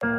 With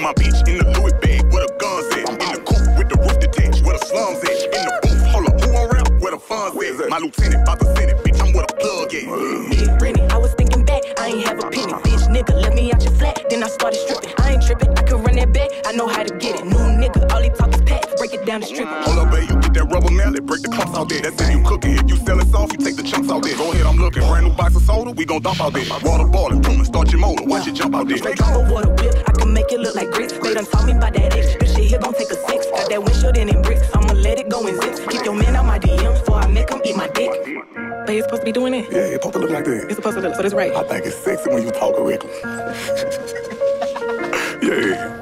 my bitch in the Louis bag, where the guns at? In the coupe with the roof detached, where the slums at? In the booth, hold up, who on rap? Where the funds at? My lieutenant, about to send it, bitch, I'm where the plug at. Big Brennan, I was thinking back, I ain't have a penny, bitch, nigga, let me out your flat, then I started stripping. I ain't tripping, I could run that back, I know how to get it. New nigga, all he talk is packs, break it down the strip. Hold up, babe, you get that rubber mallet, break the clumps out there. That's if you cooking, if you selling soft, you take the chunks out there. Go ahead, I'm looking, brand new box of soda, we gon' dump out there. Water balling, boom, start your motor, watch it jump out there. Make it look like grits. They done taught me about that X. This shit here gon' take a six. Got that windshield in them bricks. I'ma let it go in zips. Keep your man out my DMs before I make him eat my dick. But it's supposed to be doing it. Yeah, it's supposed to look like that. It's supposed to look, so that's right. I think it's sexy when you talk correctly. Yeah.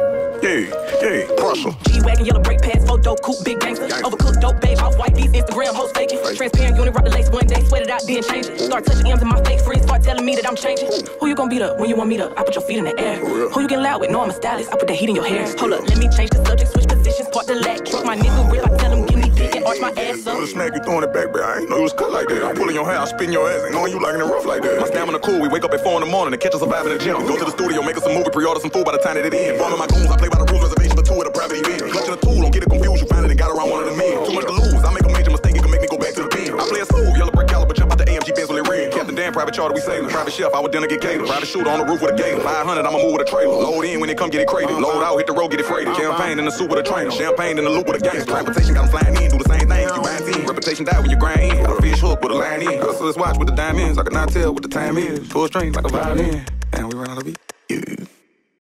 Pressure. G-Wagon, yellow brake pads, four dope coupe, big gangster. Overcooked dope, babe, off-white, these Instagram hoes faking. Transparent unit, rock the lace one day, sweat it out, then change it. Start touching M's in my face, friends start telling me that I'm changing. Who you gonna beat up when you want me to? I put your feet in the air. Who you getting loud with? No, I'm a stylist, I put that heat in your hair. Hold up, let me change the subject, switch positions, part the lack. Truck my nigga rip, I tell him, give me dick and arch my ass up. Snag you throwing it back, but I ain't know you was cut like that. I'm pulling your hair, I spin your ass, ain't knowing you liking it rough like that. My stamina cool, we wake up at 4 in the morning and catch us a vibe in the gym. Go to the studio, make us a movie, pre-order some food by the time that it ends. Follow my goons, I play by the rules. Reservation for two at a private event. Clutching a tool, don't get it confused. You find it and got around one of the men. Too much to lose, I make a major mistake, it can make me go back to the pen. I play a smooth, yellow brick caliber, jump out the AMG Benz with it red. Captain Dan, private charter, we sailing. Private chef, our dinner get catered. Private shooter on the roof with a gator. 500, I'ma move with a trailer. Load in when they come, get it crated. Load out, hit the road, get it freighted. Champagne in the suit with a trainer. Champagne in the loop with a gangster. Reputation got them flying in, do the same thing. You buying in. Reputation die when you grind in. Got a fish hook with a line in. Got a watch with the diamonds. I cannot tell what the time is. Full strings like a violin. And we run out of beat.